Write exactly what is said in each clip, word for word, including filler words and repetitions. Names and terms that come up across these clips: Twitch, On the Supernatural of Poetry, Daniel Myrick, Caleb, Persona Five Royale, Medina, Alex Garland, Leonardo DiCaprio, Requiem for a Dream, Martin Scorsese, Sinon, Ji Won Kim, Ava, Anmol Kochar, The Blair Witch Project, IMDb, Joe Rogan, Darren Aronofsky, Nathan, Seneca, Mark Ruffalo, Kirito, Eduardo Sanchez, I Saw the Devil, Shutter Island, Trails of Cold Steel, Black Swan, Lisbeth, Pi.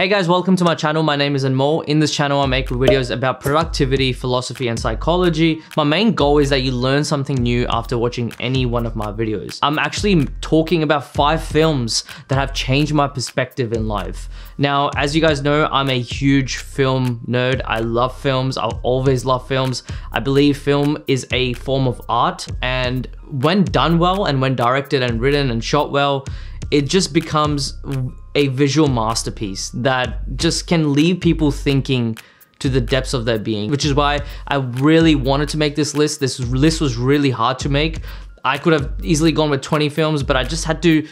Hey guys, welcome to my channel. My name is Anmol. In this channel, I make videos about productivity, philosophy, and psychology. My main goal is that you learn something new after watching any one of my videos. I'm actually talking about five films that have changed my perspective in life. Now, as you guys know, I'm a huge film nerd. I love films. I'll always love films. I believe film is a form of art, and when done well and when directed and written and shot well, it just becomes a visual masterpiece that just can leave people thinking to the depths of their being, which is why I really wanted to make this list. This list was really hard to make. I could have easily gone with twenty films, but I just had to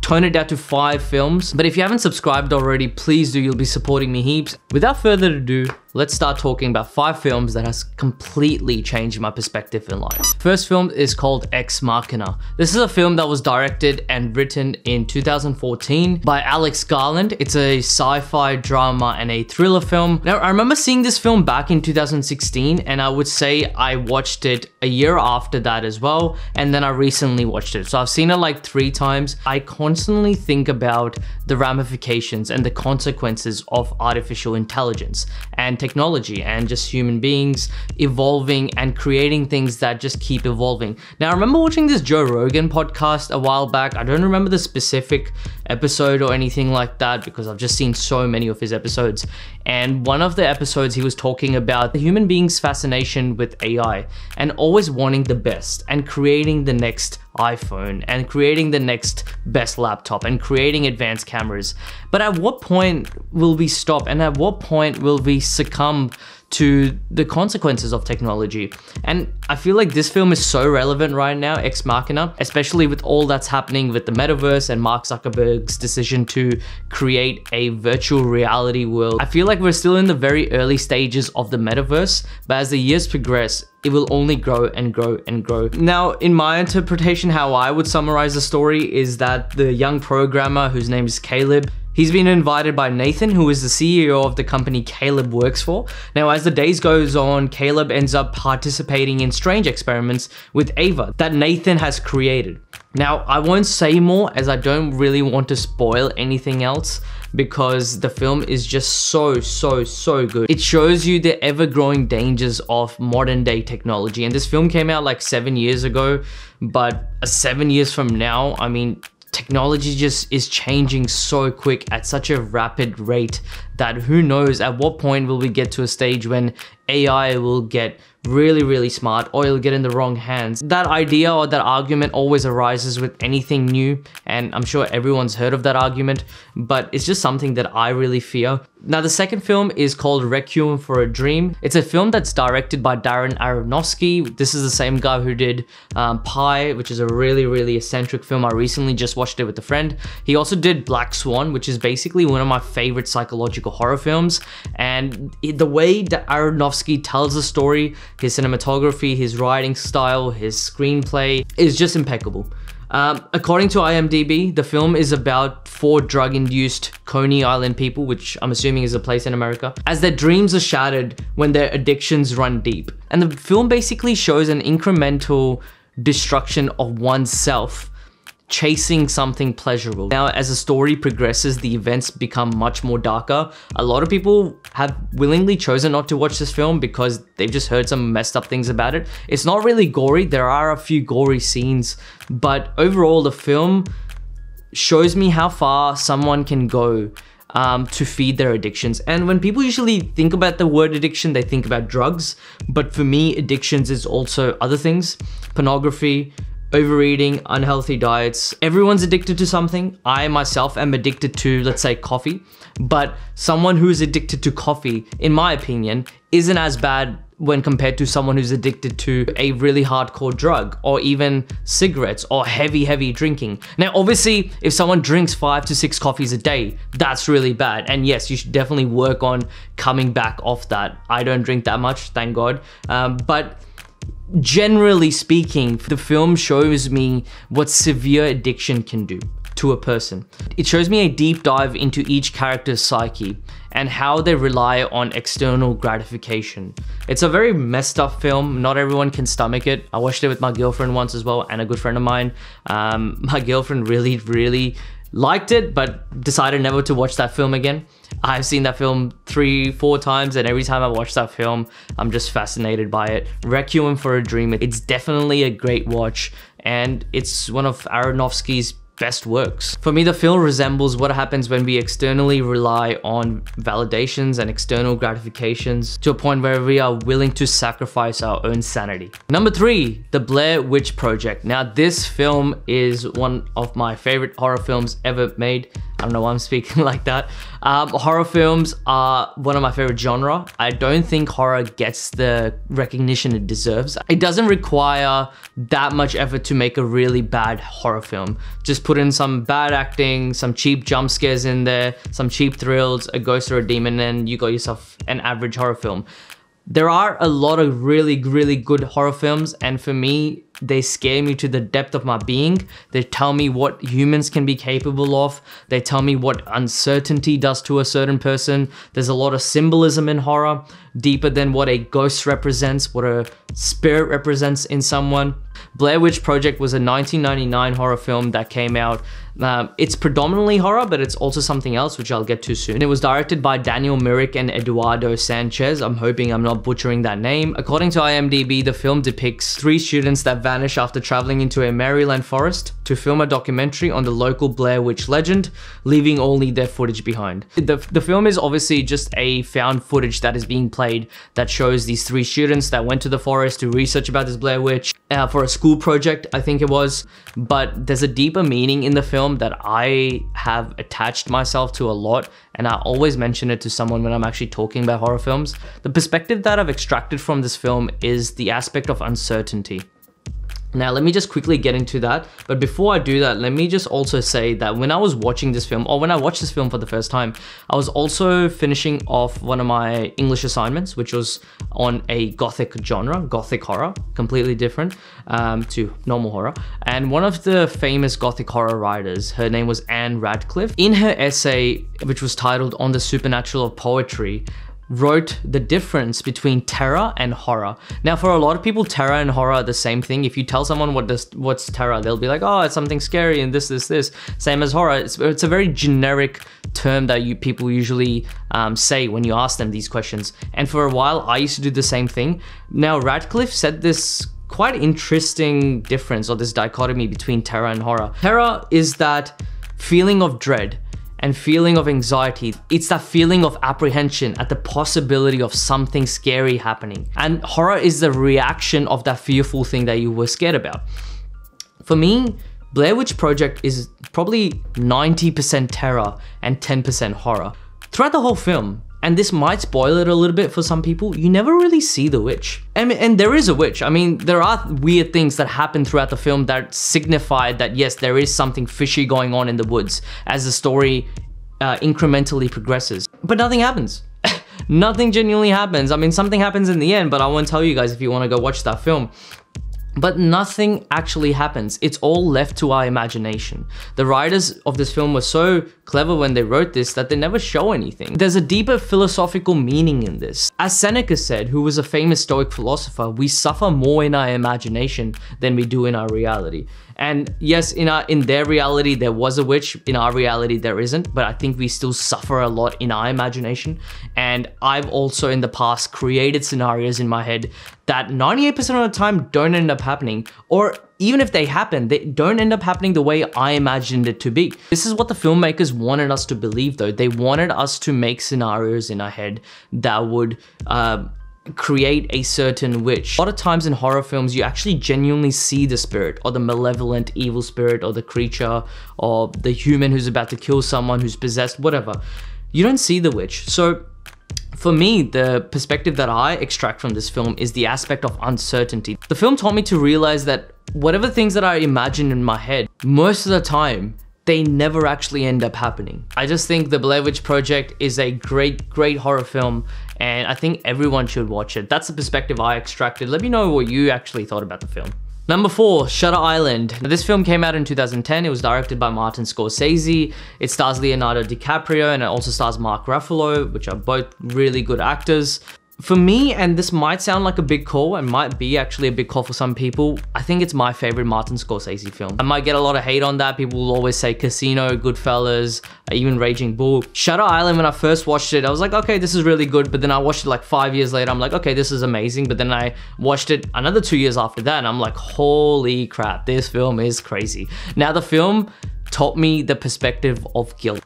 tone it down to five films. But if you haven't subscribed already, please do. You'll be supporting me heaps. Without further ado, let's start talking about five films that has completely changed my perspective in life. First film is called Ex Machina. This is a film that was directed and written in two thousand fourteen by Alex Garland. It's a sci-fi drama and a thriller film. Now, I remember seeing this film back in two thousand sixteen, and I would say I watched it a year after that as well, and then I recently watched it. So I've seen it like three times. I constantly think about the ramifications and the consequences of artificial intelligence and technology and just human beings evolving and creating things that just keep evolving. Now, I remember watching this Joe Rogan podcast a while back. I don't remember the specific episode or anything like that because I've just seen so many of his episodes. And one of the episodes, he was talking about the human being's fascination with A I and always wanting the best and creating the next iPhone and creating the next best laptop and creating advanced cameras. But at what point will we stop, and at what point will we succumb to the consequences of technology? And I feel like this film is so relevant right now, Ex Machina, especially with all that's happening with the metaverse and Mark Zuckerberg's decision to create a virtual reality world. I feel like we're still in the very early stages of the metaverse, but as the years progress, it will only grow and grow and grow. Now, in my interpretation, how I would summarize the story is that the young programmer, whose name is Caleb, he's been invited by Nathan, who is the C E O of the company Caleb works for. Now, as the days goes on, Caleb ends up participating in strange experiments with Ava that Nathan has created. Now, I won't say more as I don't really want to spoil anything else because the film is just so, so, so good. It shows you the ever-growing dangers of modern day technology. And this film came out like seven years ago, but seven years from now, I mean, technology just is changing so quick at such a rapid rate that who knows at what point will we get to a stage when A I will get really, really smart or it'll get in the wrong hands. That idea or that argument always arises with anything new, and I'm sure everyone's heard of that argument, but it's just something that I really fear. Now, the second film is called Requiem for a Dream. It's a film that's directed by Darren Aronofsky. This is the same guy who did um, Pi, which is a really, really eccentric film. I recently just watched it with a friend. He also did Black Swan, which is basically one of my favorite psychological horror films. And the way that Aronofsky tells the story, his cinematography, his writing style, his screenplay is just impeccable. Um, according to I M D B, the film is about four drug-induced Coney Island people, which I'm assuming is a place in America, as their dreams are shattered when their addictions run deep. And the film basically shows an incremental destruction of oneself chasing something pleasurable. Now, as the story progresses, the events become much more darker. A lot of people have willingly chosen not to watch this film because they've just heard some messed up things about it. It's not really gory. There are a few gory scenes, but overall the film shows me how far someone can go Um, to feed their addictions. And when people usually think about the word addiction, they think about drugs. But for me, addictions is also other things: pornography, overeating, unhealthy diets. Everyone's addicted to something. I myself am addicted to, let's say, coffee. But someone who's addicted to coffee, in my opinion, isn't as bad when compared to someone who's addicted to a really hardcore drug or even cigarettes or heavy, heavy drinking. Now, obviously, if someone drinks five to six coffees a day, that's really bad. And yes, you should definitely work on coming back off that. I don't drink that much, thank God. Um, but generally speaking, the film shows me what severe addiction can do to a person. It shows me a deep dive into each character's psyche and how they rely on external gratification. It's a very messed up film. Not everyone can stomach it. I watched it with my girlfriend once as well, and a good friend of mine. Um, my girlfriend really, really liked it, but decided never to watch that film again. I've seen that film three, four times, and every time I watch that film, I'm just fascinated by it. Requiem for a Dream, it's definitely a great watch, and it's one of Aronofsky's best works. For me, the film resembles what happens when we externally rely on validations and external gratifications to a point where we are willing to sacrifice our own sanity. Number three, The Blair Witch Project. Now, this film is one of my favorite horror films ever made. I don't know why I'm speaking like that. Um, horror films are one of my favorite genre. I don't think horror gets the recognition it deserves. It doesn't require that much effort to make a really bad horror film. Just put in some bad acting, some cheap jump scares in there, some cheap thrills, a ghost or a demon, and you got yourself an average horror film. There are a lot of really, really good horror films, and for me, they scare me to the depth of my being. They tell me what humans can be capable of. They tell me what uncertainty does to a certain person. There's a lot of symbolism in horror, deeper than what a ghost represents, what a spirit represents in someone. Blair Witch Project was a nineteen ninety-nine horror film that came out. Um, it's predominantly horror, but it's also something else, which I'll get to soon. It was directed by Daniel Myrick and Eduardo Sanchez. I'm hoping I'm not butchering that name. According to I M D B, the film depicts three students that vanish after traveling into a Maryland forest to film a documentary on the local Blair Witch legend, leaving only their footage behind. The, the film is obviously just a found footage that is being played that shows these three students that went to the forest to research about this Blair Witch uh, for a school project, I think it was. But there's a deeper meaning in the film that I have attached myself to a lot, and I always mention it to someone when I'm actually talking about horror films. The perspective that I've extracted from this film is the aspect of uncertainty. Now, let me just quickly get into that. But before I do that, let me just also say that when I was watching this film, or when I watched this film for the first time, I was also finishing off one of my English assignments, which was on a gothic genre, gothic horror, completely different um, to normal horror. And one of the famous gothic horror writers, her name was Anne Radcliffe, in her essay, which was titled On the Supernatural of Poetry, wrote the difference between terror and horror. Now, for a lot of people, terror and horror are the same thing. If you tell someone what does what's terror, they'll be like, oh, it's something scary and this, this, this. Same as horror. It's, it's a very generic term that you people usually um, say when you ask them these questions. And for a while, I used to do the same thing. Now, Radcliffe said this quite interesting difference, or this dichotomy between terror and horror. Terror is that feeling of dread and feeling of anxiety. It's that feeling of apprehension at the possibility of something scary happening. And horror is the reaction of that fearful thing that you were scared about. For me, Blair Witch Project is probably ninety percent terror and ten percent horror. Throughout the whole film, and this might spoil it a little bit for some people, you never really see the witch. And, and there is a witch. I mean, there are weird things that happen throughout the film that signify that, yes, there is something fishy going on in the woods as the story uh, incrementally progresses. But nothing happens. Nothing genuinely happens. I mean, something happens in the end, but I won't tell you guys if you want to go watch that film. But nothing actually happens. It's all left to our imagination. The writers of this film were so clever when they wrote this that they never show anything. There's a deeper philosophical meaning in this. As Seneca said, who was a famous Stoic philosopher, we suffer more in our imagination than we do in our reality. And yes, in our in their reality, there was a witch. In our reality, there isn't. But I think we still suffer a lot in our imagination. And I've also in the past created scenarios in my head that ninety-eight percent of the time don't end up happening, or even if they happen, they don't end up happening the way I imagined it to be. This is what the filmmakers wanted us to believe, though. They wanted us to make scenarios in our head that would uh, create a certain witch. A lot of times in horror films, you actually genuinely see the spirit, or the malevolent evil spirit, or the creature, or the human who's about to kill someone, who's possessed, whatever. You don't see the witch. So for me, the perspective that I extract from this film is the aspect of uncertainty. The film taught me to realize that whatever things that I imagine in my head, most of the time, they never actually end up happening. I just think The Blair Witch Project is a great, great horror film, and I think everyone should watch it. That's the perspective I extracted. Let me know what you actually thought about the film. Number four, Shutter Island. Now, this film came out in two thousand ten. It was directed by Martin Scorsese. It stars Leonardo DiCaprio, and it also stars Mark Ruffalo, which are both really good actors. For me, and this might sound like a big call and might be actually a big call for some people, I think it's my favorite Martin Scorsese film. I might get a lot of hate on that. People will always say Casino, Goodfellas, even Raging Bull. Shutter Island, when I first watched it, I was like, okay, this is really good. But then I watched it like five years later. I'm like, okay, this is amazing. But then I watched it another two years after that. And I'm like, holy crap, this film is crazy. Now, the film taught me the perspective of guilt.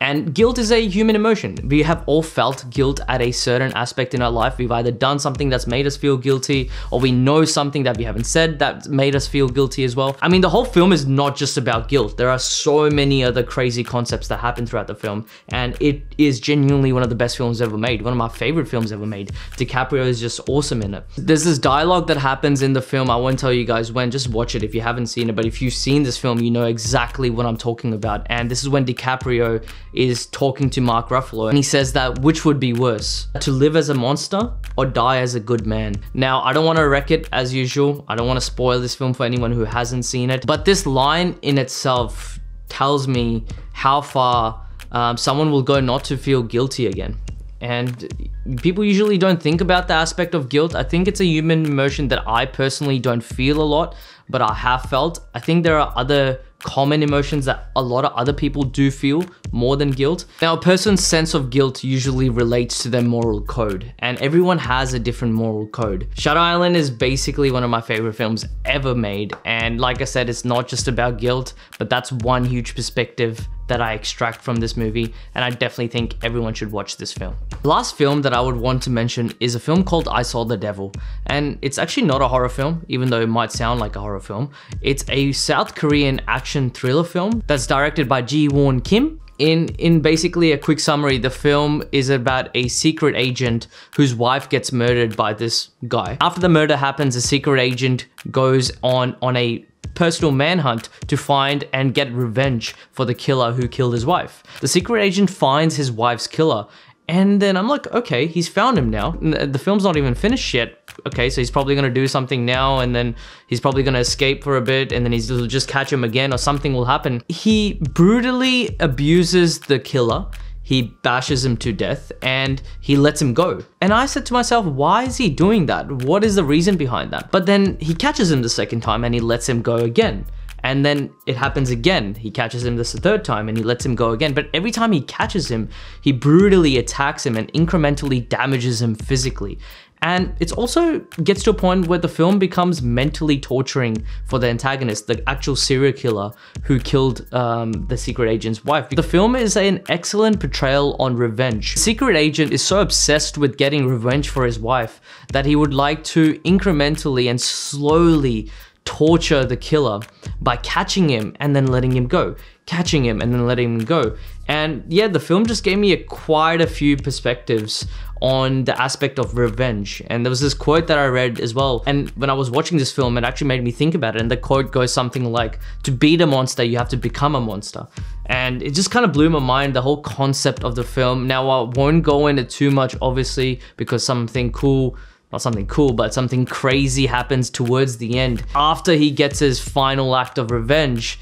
And guilt is a human emotion. We have all felt guilt at a certain aspect in our life. We've either done something that's made us feel guilty, or we know something that we haven't said that made us feel guilty as well. I mean, the whole film is not just about guilt. There are so many other crazy concepts that happen throughout the film. And it is genuinely one of the best films ever made. One of my favorite films ever made. DiCaprio is just awesome in it. There's this dialogue that happens in the film. I won't tell you guys when, just watch it if you haven't seen it. But if you've seen this film, you know exactly what I'm talking about. And this is when DiCaprio is talking to Mark Ruffalo, and he says that, which would be worse, to live as a monster or die as a good man? Now, I don't want to wreck it as usual. I don't want to spoil this film for anyone who hasn't seen it, but this line in itself tells me how far um, someone will go not to feel guilty again. And people usually don't think about the aspect of guilt. I think it's a human emotion that I personally don't feel a lot, but I have felt. I think there are other common emotions that a lot of other people do feel more than guilt. Now, a person's sense of guilt usually relates to their moral code, and everyone has a different moral code. Shutter Island is basically one of my favorite films ever made. And like I said, it's not just about guilt, but that's one huge perspective that I extract from this movie, and I definitely think everyone should watch this film. The last film that I would want to mention is a film called I Saw the Devil, and it's actually not a horror film, even though it might sound like a horror film. It's a South Korean action thriller film that's directed by Ji Won Kim. In, in basically a quick summary, the film is about a secret agent whose wife gets murdered by this guy. After the murder happens, a secret agent goes on, on a personal manhunt to find and get revenge for the killer who killed his wife. The secret agent finds his wife's killer, and then I'm like, okay, he's found him now. The film's not even finished yet. Okay, so he's probably gonna do something now, and then he's probably gonna escape for a bit, and then he's, he'll just catch him again or something will happen. He brutally abuses the killer. He bashes him to death and he lets him go. And I said to myself, why is he doing that? What is the reason behind that? But then he catches him the second time and he lets him go again. And then it happens again. He catches him this third time and he lets him go again. But every time he catches him, he brutally attacks him and incrementally damages him physically. And it also gets to a point where the film becomes mentally torturing for the antagonist, the actual serial killer who killed um, the secret agent's wife. The film is an excellent portrayal on revenge. The secret agent is so obsessed with getting revenge for his wife that he would like to incrementally and slowly torture the killer by catching him and then letting him go, catching him and then letting him go. And yeah, the film just gave me a, quite a few perspectives on the aspect of revenge. And there was this quote that I read as well. And when I was watching this film, it actually made me think about it. And the quote goes something like, to beat a monster, you have to become a monster. And it just kind of blew my mind, the whole concept of the film. Now, I won't go into too much, obviously, because something cool Not something cool, but something crazy happens towards the end. After he gets his final act of revenge,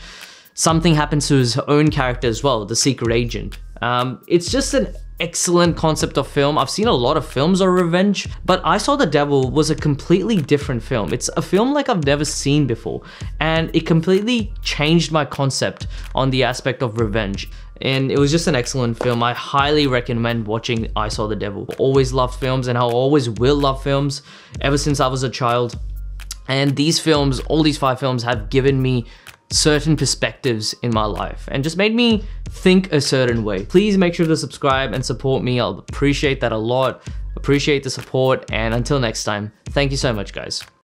something happens to his own character as well, the secret agent. Um, it's just an excellent concept of film. I've seen a lot of films of revenge, but I Saw the Devil was a completely different film. It's a film like I've never seen before, and it completely changed my concept on the aspect of revenge. And it was just an excellent film. I highly recommend watching I Saw the Devil. I always loved films, and I always will love films ever since I was a child. And these films, all these five films, have given me certain perspectives in my life and just made me think a certain way. Please make sure to subscribe and support me. I'll appreciate that a lot. Appreciate the support. And until next time, thank you so much, guys.